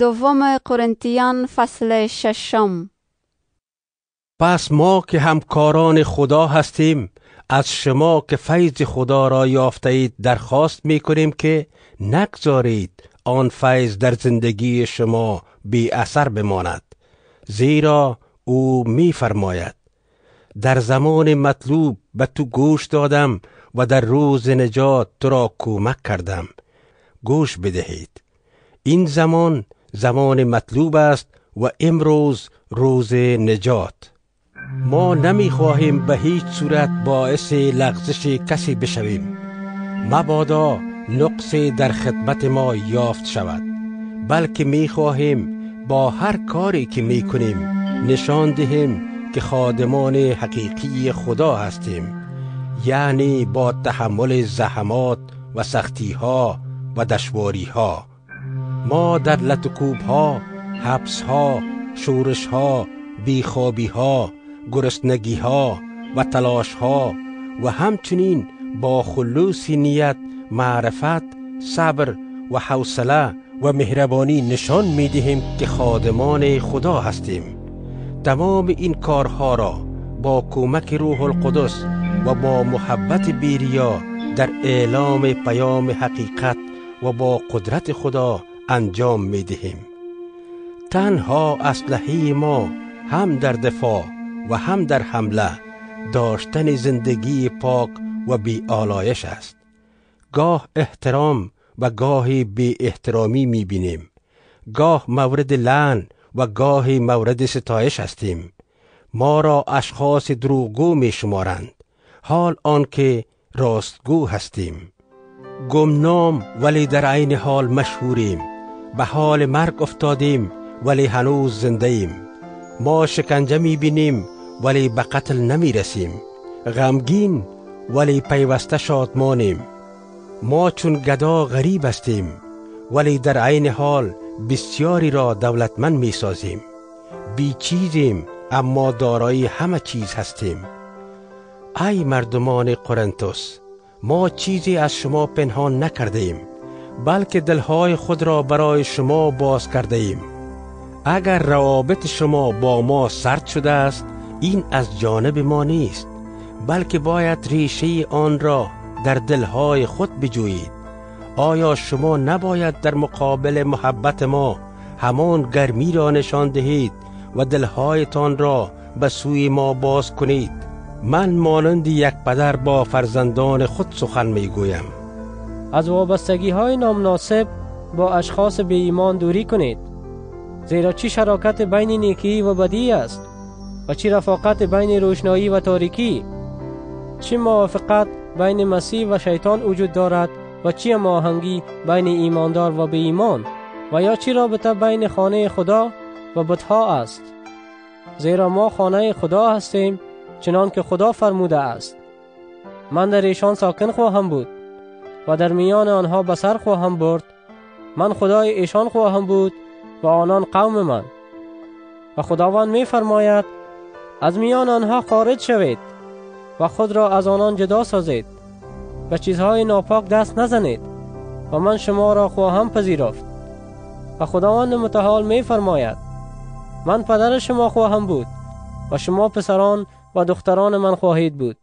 2 قرنتیان فصل 6. پس ما که همکاران خدا هستیم از شما که فیض خدا را یافته اید درخواست می کنیم که نگذارید آن فیض در زندگی شما بی اثر بماند، زیرا او می فرماید در زمان مطلوب به تو گوش دادم و در روز نجات تو را کمک کردم. گوش بدهید، این زمان زمان مطلوب است و امروز روز نجات. ما نمی خواهیم به هیچ صورت باعث لغزش کسی بشویم، مبادا نقصی در خدمت ما یافت شود، بلکه می خواهیم با هر کاری که می کنیم نشان دهیم که خادمان حقیقی خدا هستیم، یعنی با تحمل زحمات و سختی ها و دشواری ها. ما در لطکوب ها، حبس ها، شورش ها، بیخوابی ها، گرسنگی ها و تلاش ها و همچنین با خلوص نیت معرفت، صبر و حوصله و مهربانی نشان می دهیم که خادمان خدا هستیم. تمام این کارها را با کمک روح القدس و با محبت بیریا در اعلام پیام حقیقت و با قدرت خدا انجام می دهیم. تنها اسلحه ما هم در دفاع و هم در حمله داشتن زندگی پاک و بی آلایش است. گاه احترام و گاه بی احترامی می بینیم، گاه مورد لعن و گاه مورد ستایش هستیم. ما را اشخاص دروغگو می شمارند، حال آنکه راستگو هستیم. گمنام ولی در عین حال مشهوریم، به حال مرگ افتادیم ولی هنوز زنده ایم. ما شکنجه می بینیم ولی به قتل نمی رسیم، غمگین ولی پیوسته شادمانیم. ما چون گدا غریب هستیم ولی در عین حال بسیاری را دولتمند می سازیم. بی چیزیم اما دارای همه چیز هستیم. ای مردمان قرنتس، ما چیزی از شما پنهان نکرده ایم، بلکه دلهای خود را برای شما باز کرده ایم. اگر روابط شما با ما سرد شده است، این از جانب ما نیست، بلکه باید ریشه آن را در دلهای خود بجویید. آیا شما نباید در مقابل محبت ما همان گرمی را نشان دهید و دلهایتان را به سوی ما باز کنید؟ من مانند یک پدر با فرزندان خود سخن میگویم. از وابستگی های نامناسب با اشخاص بی ایمان دوری کنید، زیرا چی شراکت بین نیکی و بدی است و چی رفاقت بین روشنایی و تاریکی، چی موافقت بین مسیح و شیطان وجود دارد و چی هماهنگی بین ایماندار و بی ایمان، و یا چی رابطه بین خانه خدا و بتها است. زیرا ما خانه خدا هستیم، چنان که خدا فرموده است: من در ایشان ساکن خواهم بود و در میان آنها بسر خواهم برد، من خدای ایشان خواهم بود و آنان قوم من. و خداوند می فرماید: از میان آنها خارج شوید و خود را از آنان جدا سازید و چیزهای ناپاک دست نزنید و من شما را خواهم پذیرفت. و خداوند متعال می فرماید: من پدر شما خواهم بود و شما پسران و دختران من خواهید بود.